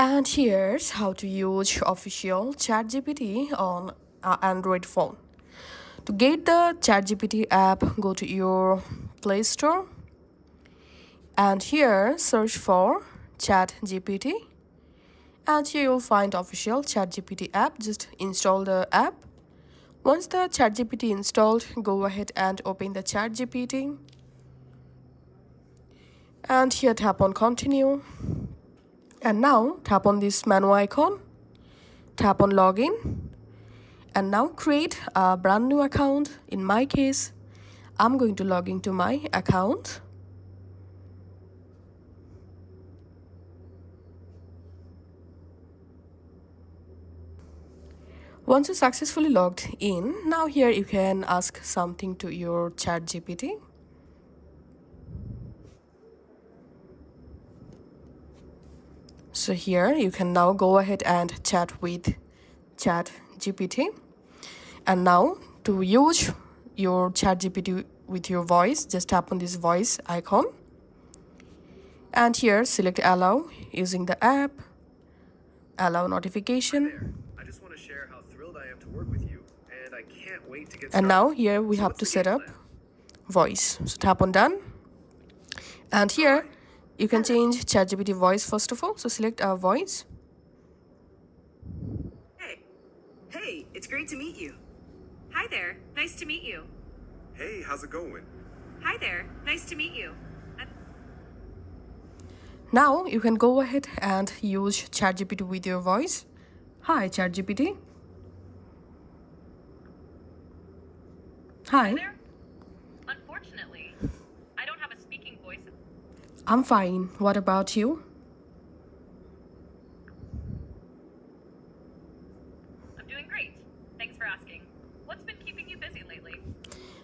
And here's how to use official ChatGPT on Android phone. To get the ChatGPT app, go to your Play Store and here search for ChatGPT and here you'll find official ChatGPT app. Just install the app. Once the ChatGPT installed, go ahead and open the ChatGPT and here tap on continue. And now tap on this menu icon, tap on login, and now create a brand new account. In my case, I'm going to log into my account. Once you successfully logged in, now here you can ask something to your ChatGPT. So here you can now go ahead and chat with ChatGPT. And now to use your ChatGPT with your voice, just tap on this voice icon and here select allow using the app, allow notification. I just want to share how thrilled I am to work with you and I can't wait to get started. And now here we have to set up voice, so tap on done. And here you can change ChatGPT voice first of all, so select our voice. Hey, it's great to meet you. Hi there, nice to meet you. Hey, how's it going? Hi there, nice to meet you. Now you can go ahead and use ChatGPT with your voice. Hi, ChatGPT. Hi. Hi there. Unfortunately, I don't have a speaking voice. I'm fine. What about you?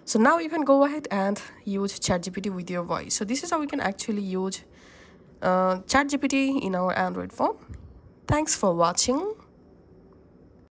So now you can go ahead and use ChatGPT with your voice. So this is how we can actually use ChatGPT in our Android phone. Thanks for watching.